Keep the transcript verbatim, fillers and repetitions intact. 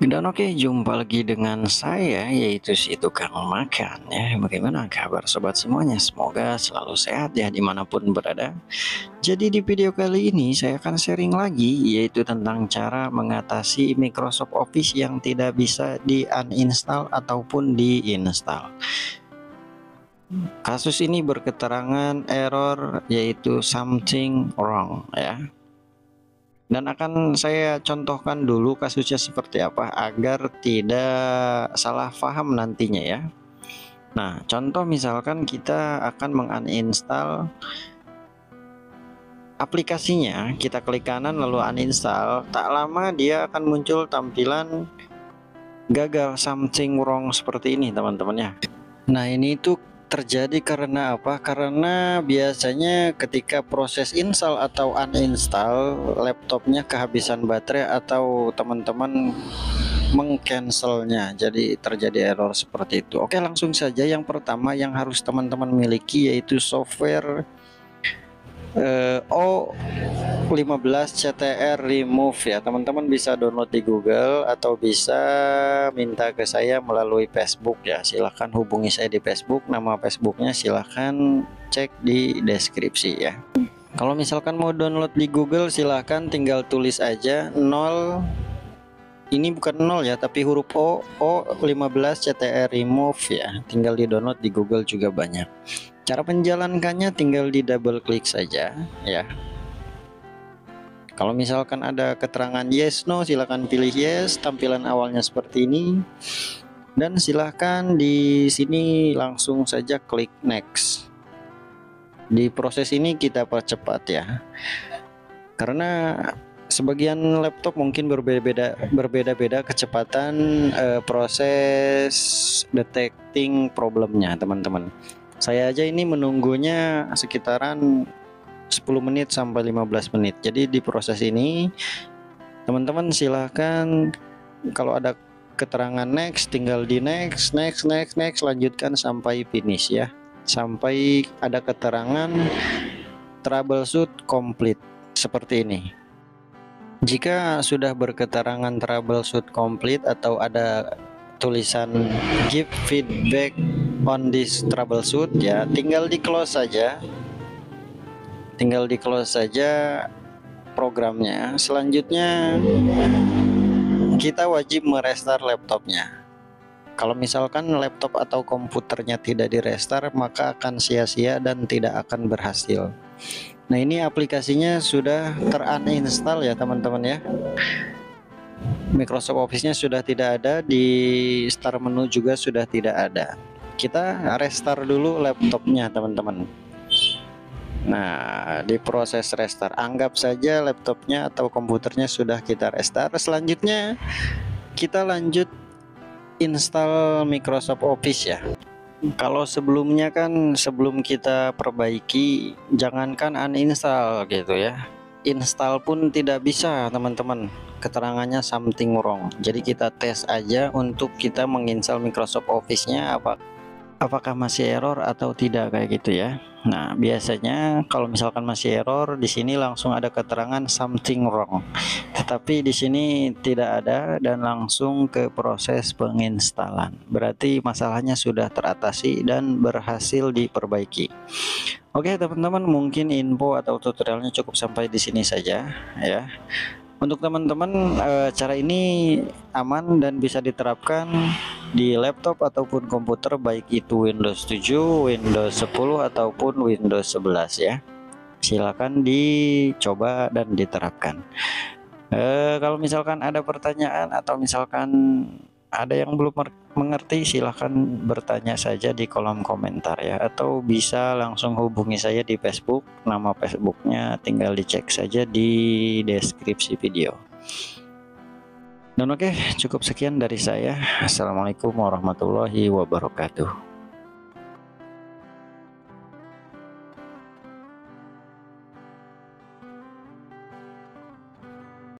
Dan oke, jumpa lagi dengan saya, yaitu si tukang makan ya. Bagaimana kabar sobat semuanya? Semoga selalu sehat ya dimanapun berada. Jadi di video kali ini saya akan sharing lagi, yaitu tentang cara mengatasi Microsoft Office yang tidak bisa di uninstall ataupun diinstal. Kasus ini berketerangan error, yaitu something wrong ya. Dan akan saya contohkan dulu kasusnya seperti apa agar tidak salah paham nantinya ya. Nah, contoh misalkan kita akan menguninstall aplikasinya, kita klik kanan lalu uninstall. Tak lama dia akan muncul tampilan gagal something wrong seperti ini teman-teman ya. Nah, ini tuh terjadi karena apa? Karena biasanya ketika proses install atau uninstall, laptopnya kehabisan baterai atau teman-teman mengcancelnya, jadi terjadi error seperti itu. Oke, langsung saja yang pertama yang harus teman-teman miliki yaitu software eh, O lima belas C T R remove ya. Teman-teman bisa download di Google atau bisa minta ke saya melalui Facebook ya. Silahkan hubungi saya di Facebook, nama Facebooknya silahkan cek di deskripsi ya. Kalau misalkan mau download di Google silahkan tinggal tulis aja nol, ini bukan nol ya, tapi huruf O, O lima belas C T R remove ya. Tinggal di download di Google juga banyak. Cara menjalankannya tinggal di double klik saja ya. Kalau misalkan ada keterangan yes no, silahkan pilih yes. Tampilan awalnya seperti ini. Dan silahkan di sini langsung saja klik next. Di proses ini kita percepat ya. Karena sebagian laptop mungkin berbeda-beda berbeda-beda kecepatan eh, proses detecting problemnya, teman-teman. Saya aja ini menunggunya sekitaran sepuluh menit sampai lima belas menit. Jadi di proses ini teman-teman silahkan kalau ada keterangan next tinggal di next, next, next, next, lanjutkan sampai finish ya, sampai ada keterangan troubleshoot complete seperti ini. Jika sudah berketerangan troubleshoot complete atau ada tulisan give feedback on this troubleshoot ya, tinggal di close saja. Tinggal di close saja programnya. Selanjutnya kita wajib merestart laptopnya. Kalau misalkan laptop atau komputernya tidak direstart, maka akan sia-sia dan tidak akan berhasil. Nah, ini aplikasinya sudah teruninstall ya teman-teman ya. Microsoft Office-nya sudah tidak ada, di start menu juga sudah tidak ada. Kita restart dulu laptopnya teman-teman. Nah, di proses restart, anggap saja laptopnya atau komputernya sudah kita restart. Selanjutnya kita lanjut install Microsoft Office ya. Kalau sebelumnya kan sebelum kita perbaiki, jangankan uninstall gitu ya, install pun tidak bisa teman-teman, keterangannya something wrong. Jadi kita tes aja untuk kita menginstal Microsoft Office-nya apa apakah masih error atau tidak kayak gitu ya. Nah, biasanya kalau misalkan masih error di sini langsung ada keterangan something wrong. Tetapi di sini tidak ada dan langsung ke proses penginstalan. Berarti masalahnya sudah teratasi dan berhasil diperbaiki. Oke, teman-teman, mungkin info atau tutorialnya cukup sampai di sini saja ya. Untuk teman-teman, cara ini aman dan bisa diterapkan di laptop ataupun komputer, baik itu Windows tujuh, Windows sepuluh ataupun Windows sebelas ya. Silakan dicoba dan diterapkan. E, kalau misalkan ada pertanyaan atau misalkan ada yang belum mengerti, silahkan bertanya saja di kolom komentar ya, atau bisa langsung hubungi saya di Facebook, nama Facebooknya tinggal dicek saja di deskripsi video. Dan oke, cukup sekian dari saya. Assalamualaikum warahmatullahi wabarakatuh.